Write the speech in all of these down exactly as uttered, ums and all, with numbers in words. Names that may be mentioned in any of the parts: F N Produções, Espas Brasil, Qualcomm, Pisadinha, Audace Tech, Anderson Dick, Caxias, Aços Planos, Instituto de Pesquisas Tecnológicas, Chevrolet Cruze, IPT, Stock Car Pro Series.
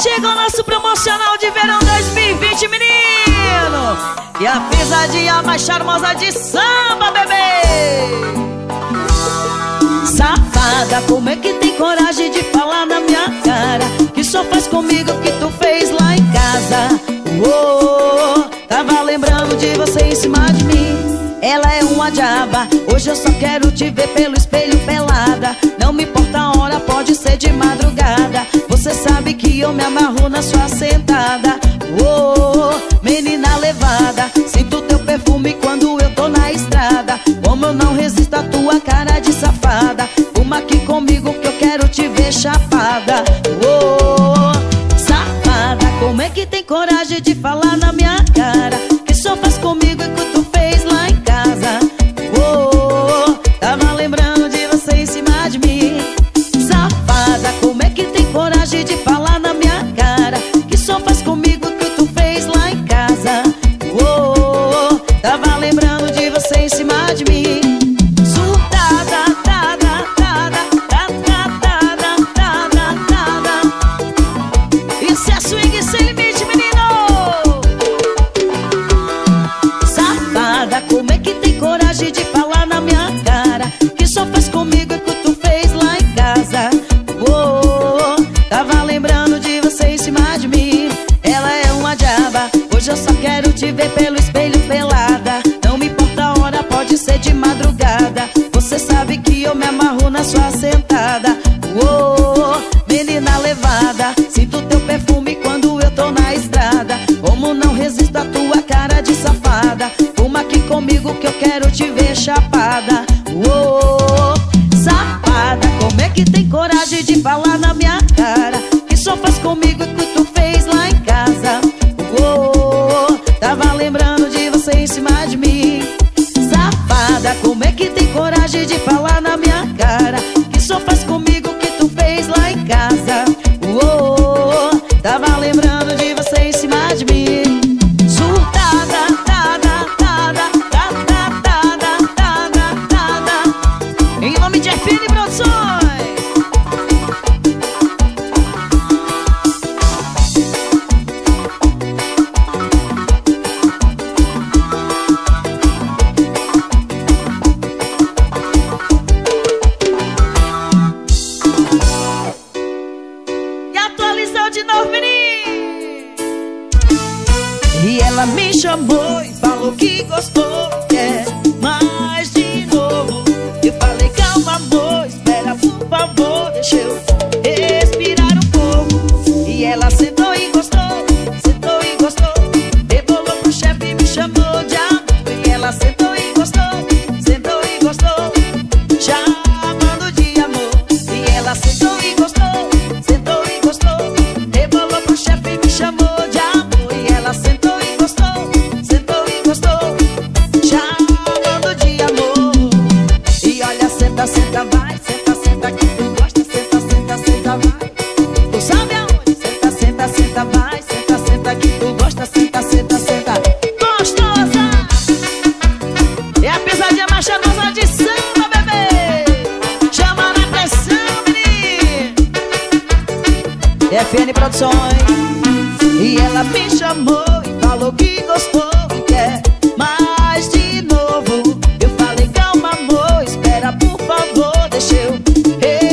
Chega o nosso promocional de verão dois mil e vinte, menino. E a pisadinha mais charmosa de samba, bebê. Safada, como é que tem coragem de falar na minha cara que só faz comigo o que tu fez lá em casa? Uou, tava lembrando de você em cima de mim. Ela é uma diaba, hoje eu só quero te ver pelo espelho pelada. Não me importa a hora, pode ser de madrugada. Você sabe que eu me amarro na sua sentada. Oh, menina levada, sinto teu perfume quando eu tô na estrada. Como eu não resisto à tua cara de safada. Fuma aqui comigo que eu quero te ver chapada. Oh, safada, como é que tem coragem de falar na minha cara que só faz comigo e que tu fez lá em casa? Oh, tava lembrando de você em cima de mim. Safada, como é que tem coragem de falar na minha cara que só faz comigo que tu fez lá em casa? Oh, tava lembrando de você em cima de mim. Surtada, tada, tada, tada, tada, tada, tada. Isso é swing sem limite, menino. Safada, como é que tem coragem de falar na minha cara que só faz comigo que tu fez lá em casa? Tava lembrando de você em cima de mim. Ela é uma diaba, hoje eu só quero te ver pelo espelho pelada. Não me importa a hora, pode ser de madrugada. Você sabe que eu me amarro na sua sentada. Uou, menina levada, sinto teu perfume quando eu tô na estrada. Como não resisto à tua cara de safada. Fuma aqui comigo que eu quero te ver chapada. Uou, safada, como é que tem coragem de falar na minha cara que só faz comigo o que tu fez lá em casa? Oh, tava lembrando de você em cima de mim. Safada, como é que tem coragem de falar na minha cara que só faz comigo o que tu fez lá em casa? Oh, tava lembrando de você em cima de mim. Surtada, tada, tada, tada, tada, tada, tada. Em nome de F N Produções. De novo, menino. E ela me chamou e falou que gostou, quer mais de novo. Eu falei, calma amor, espera por favor, deixa eu respirar um pouco. E ela sentou e gostou, sentou e gostou. Devolou pro chefe e me chamou de amor. E ela sentou e gostou, sentou e gostou. Chamando de amor. E ela sentou e gostou, sentou e gostou. Chamou de amor e ela sentou e gostou, sentou e gostou, chamando de amor. E olha, senta, senta, vai, senta, senta, que tu gosta, senta, senta, senta, vai. Tu sabe aonde? Senta, senta, senta, vai, senta, senta, que tu gosta, senta, senta, senta. Gostosa! É a pisadinha mais charmosa de samba, bebê! Chama na pressão, menino! F N Produções. E ela me chamou e falou que gostou e quer mais de novo. Eu falei, calma amor, espera por favor, deixa eu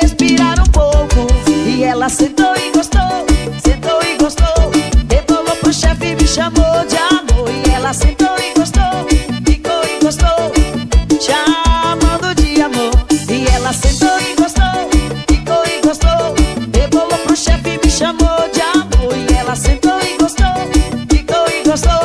respirar um pouco. E ela sentou e gostou, sentou e gostou. Rebolou pro chefe e me chamou de amor. E ela sentou e gostou, ficou e gostou, chamando de amor. E ela sentou e gostou, ficou e gostou. Rebolou pro chefe e me chamou de amor. Ela sentou e gostou, ficou e gostou.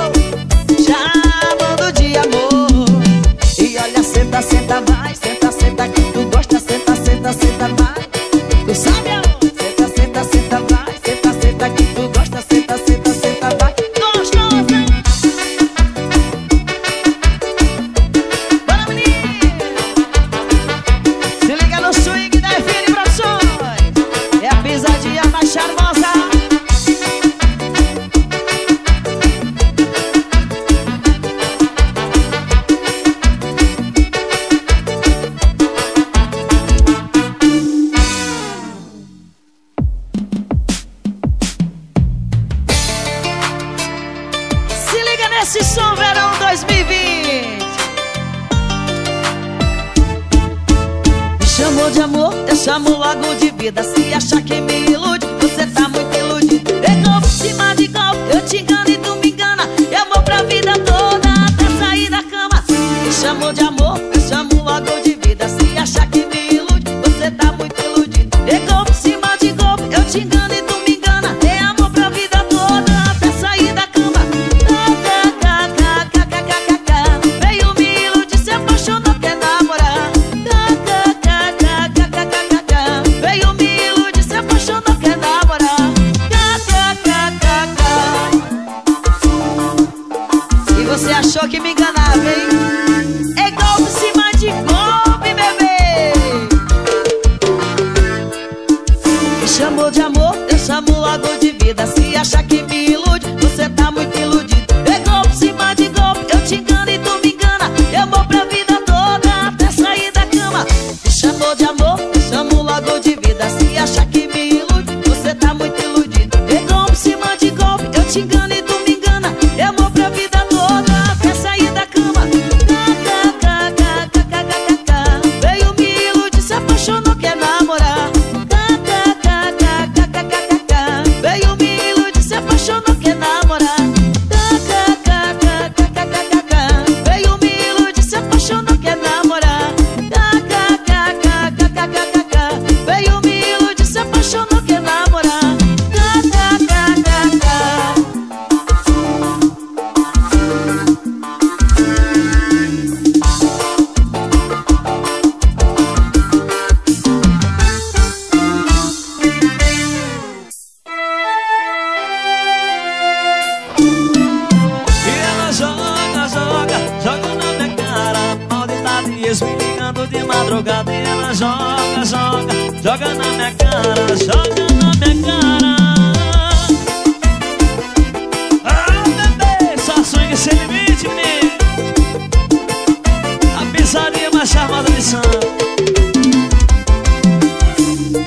amor, eu chamo logo de vida. Se achar que me ilude, você tá muito iludido. É golpe em cima de golpe, eu te engano e tu me engana. Eu vou pra vida toda até sair da cama. Se me chamou de amor, eu chamo logo de vida. Se achar que me ilude, você tá muito iludido. É golpe em cima de golpe, eu te engano e tu me engana. É amor pra vida toda até sair da cama. Veio me iludir, se apaixonou, quer namorar. Veio me iludir, se apaixonou, quer namorar. E você achou que me enganava, hein? É golpe em cima de golpe, bebê. Me chamou de amor, eu chamo logo de vida. Se achar que me ilude, você tá muito iludido. É golpe em cima de golpe, eu te engano e tu me engana. Eu vou pra vida toda até sair da cama. Me chamou de amor, eu chamo logo de vida. Se achar que me ilude, você tá muito iludido. É golpe em cima de golpe, eu te engano e tu me engana. Eu vou pra vida toda até sair da cama. KKKKKKKK. Veio me iludir, se apaixonou, quer namorar. KKKKKKKK. Veio me iludir, se apaixonou, quer namorar. KKKKKKKK. Veio me iludir, se apaixonou, quer namorar. KKKKKKKK. Veio me iludir, se apaixonou, quer namorar. KKKKKK. E ela joga, joga, joga na minha cara. Maldita dias me ligando de madrugada. E ela joga, joga, joga na minha cara. Joga na minha cara. Ah, bebê, só swing sem limite, menino. A pisadinha mais charmosa de samba.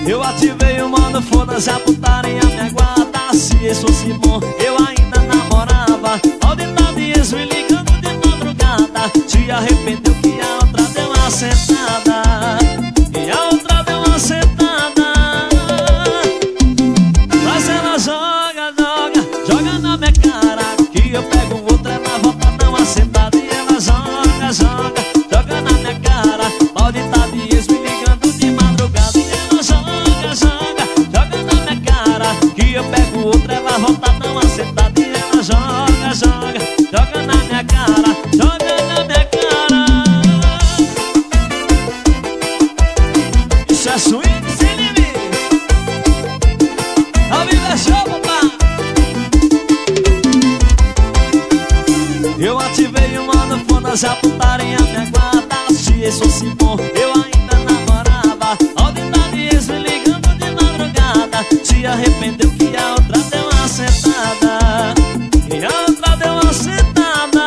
Eu ativei o modo foda-se, a putaria me aguarda. Se isso fosse bom, eu ainda namorava. Maldita dias me ligando de madrugada. Te arrependeu que a outra deu uma sentada. E a outra deu uma sentada. Mas ela joga, joga, joga na minha cara. Que eu pego outra, ela volta a dar uma sentada. E ela joga, joga, joga na minha cara. Maldita dias me ligando de madrugada. Joga, joga, joga na minha cara. Que eu pego outra, ela volta a dar uma sentada. E ela joga, joga, joga na minha cara. Joga na minha cara. Isso é swing sem limite. A vida é show, papá. Eu ativei o modo foda-se, a putaria me aguarda. Se isso fosse bom, eu ainda namorava. Se arrependeu que a outra deu uma sentada. E a outra deu uma sentada.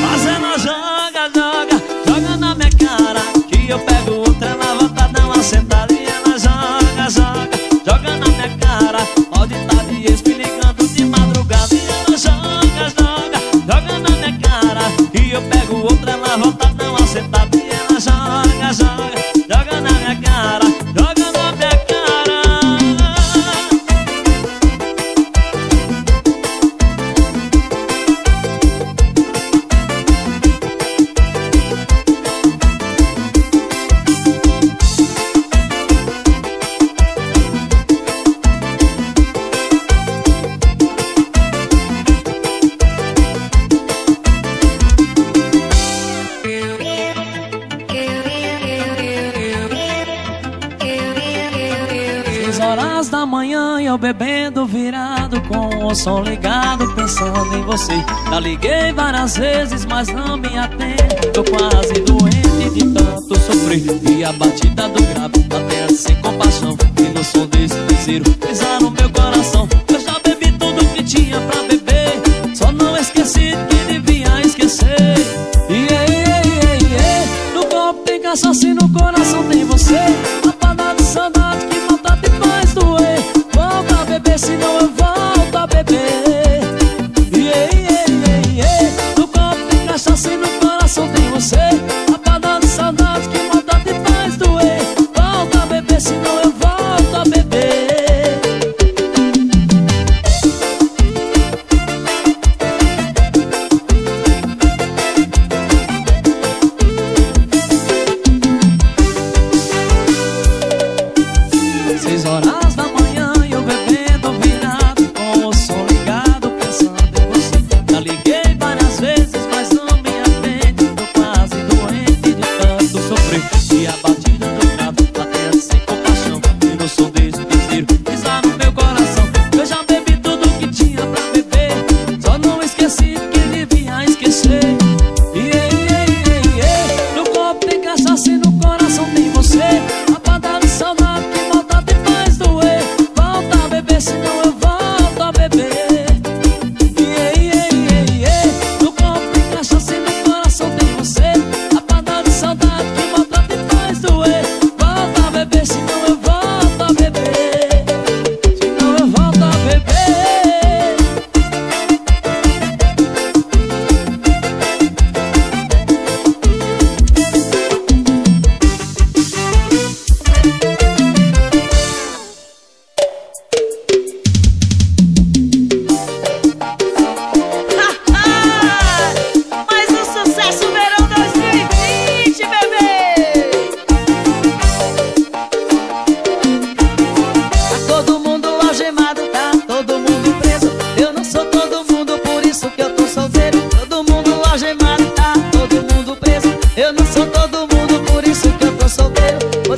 Mas ela joga, joga, joga na minha cara. Que eu pego outra, ela volta a dar uma sentada. E ela joga, joga, joga na minha cara. Maldita dias me ligando de madrugada. E ela joga, joga, joga na minha cara. Que eu pego outra, ela volta a dar uma sentada. E ela joga, joga, joga na minha cara. Joga na minha cara. Horas da manhã, eu bebendo virado, com o som ligado, pensando em você. Já liguei várias vezes, mas não me atendo. Tô quase doente de tanto sofrer. E a batida do grave até sem compaixão. E no som desse piseiro pisa no meu coração. Eu já bebi tudo que tinha pra beber, só não esqueci que devia esquecer. E aí, no corpo tem cachaça e no coração tem você. A parada de saudade que volta a beber, senão eu volto a beber. Yeah, yeah, yeah, yeah. No copo tem cachaça e no coração tem você. A parada de saudade que mata de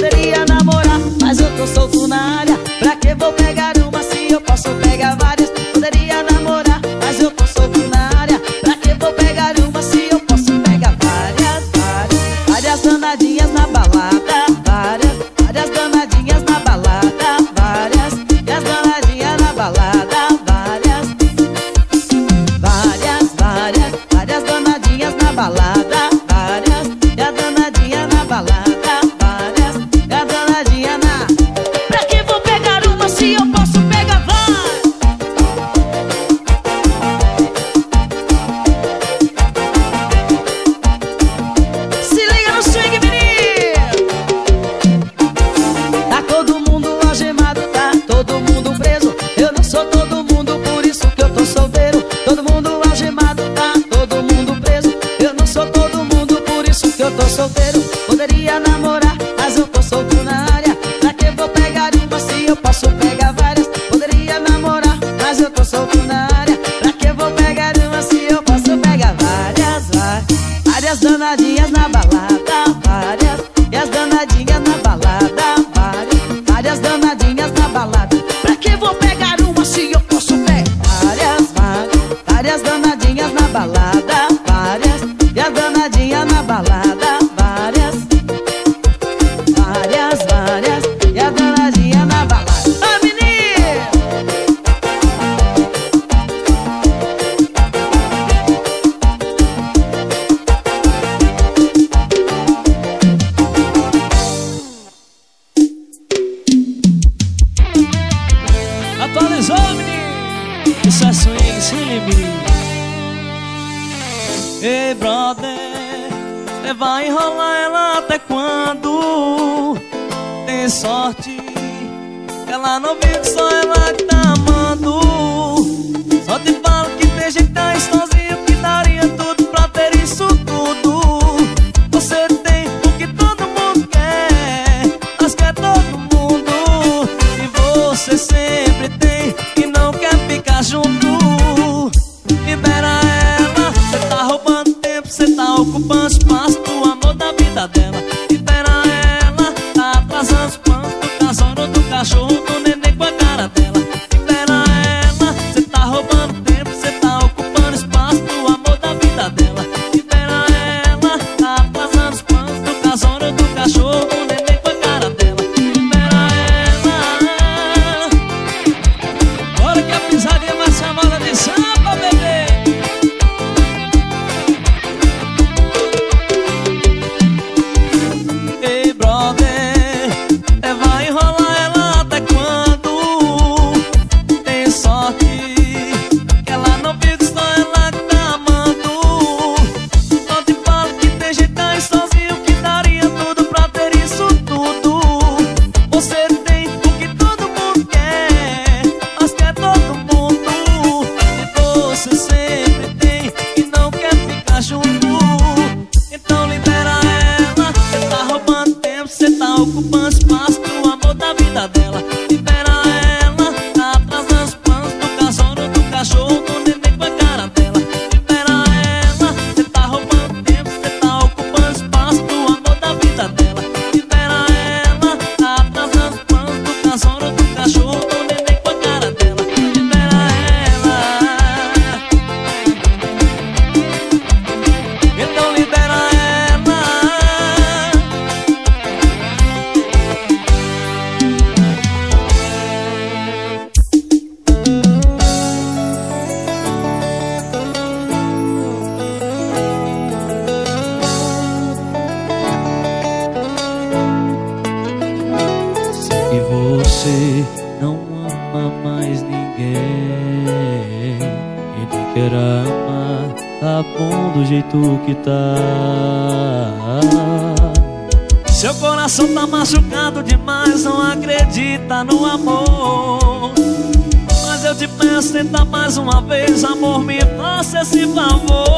poderia namorar, mas eu tô solto na área. Pra que vou pegar uma se eu posso pegar várias? Poderia namorar, mas eu tô solto na área. Pra que vou pegar uma se eu posso pegar várias? Várias, várias danadinhas na balada. Várias, várias danadinhas na balada. Várias, e as danadinhas na balada. Várias, várias, várias, várias danadinhas na balada. Várias, e a danadinha na balada. Poderia namorar, mas eu tô solto na área. Pra que vou pegar uma se eu posso pegar várias? Poderia namorar, mas eu tô solto na área. Pra que vou pegar uma se eu posso pegar várias? Várias, várias danadinhas na balada. Várias, e as danadinhas na balada. Várias, várias danadinhas na balada. Pra que vou pegar uma se eu posso pegar várias? Várias, várias danadinhas na balada. Várias, e as danadinhas na balada. Ei, brother, você vai enrolar ela até quando? Tem sorte que ela não vive, só ela que tá amando. Só te falo que tem gente que tá sozinho, que daria tudo pra ter isso tudo. Você tem o que todo mundo quer, mas quer todo mundo. E você sempre tem que não quer ficar junto. Libera ela, cê tá roubando tempo, cê tá ocupando espaço do amor da vida dela. Libera ela, tá atrasando os planos do casouro, do cachorro, do neném com a cara dela. Libera ela, cê tá roubando tempo, cê tá ocupando espaço do amor da vida dela. Libera ela, tá atrasando os planos do casouro, do cachorro, do neném com a cara dela. Libera ela, olha que a pisadinha mais famosa de samba, bebê. Seu coração tá machucado demais, não acredita no amor. Mas eu te peço, tenta mais uma vez, amor, me faça esse favor.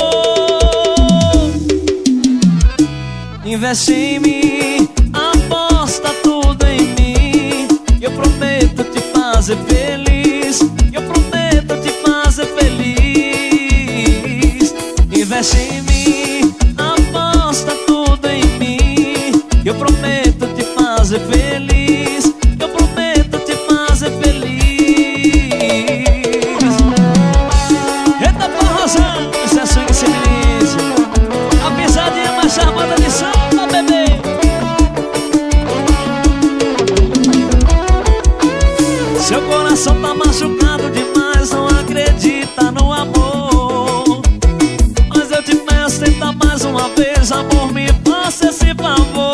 Investe em mim, aposta tudo em mim. Eu prometo te fazer feliz, eu prometo te fazer feliz. Investe em mim, aposta tudo em mim. Eu prometo te fazer feliz. Eu prometo te fazer feliz. Eita porrozão, isso é sangue sem delícia. A pisadinha mais charmada de samba, bebê. Seu coração tá machucado demais, não acredita no amor. Mas eu te peço, tenta mais uma vez, amor, me faça esse favor.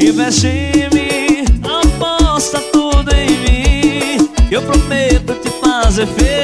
Investe em mim, aposta tudo em mim. Eu prometo te fazer feliz.